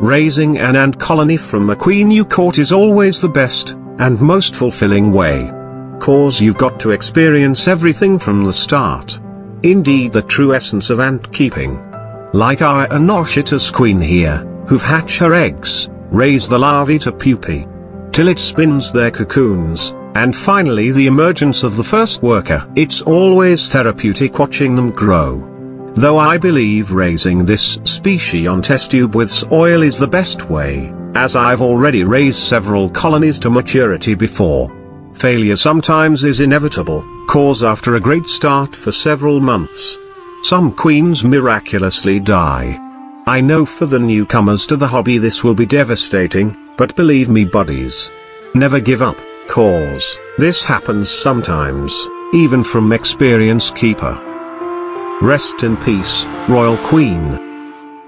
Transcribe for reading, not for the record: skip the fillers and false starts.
Raising an ant colony from a queen you caught is always the best, and most fulfilling way. 'Cause you've got to experience everything from the start. Indeed, the true essence of ant keeping. Like our Anochetus queen here, who've hatched her eggs, raise the larvae to pupae, till it spins their cocoons, and finally the emergence of the first worker. It's always therapeutic watching them grow. Though I believe raising this species on test tube with soil is the best way, as I've already raised several colonies to maturity before. Failure sometimes is inevitable, 'cause after a great start for several months, some queens miraculously die. I know for the newcomers to the hobby this will be devastating, but believe me buddies, never give up, 'cause this happens sometimes, even from experienced keeper. Rest in peace, Royal Queen.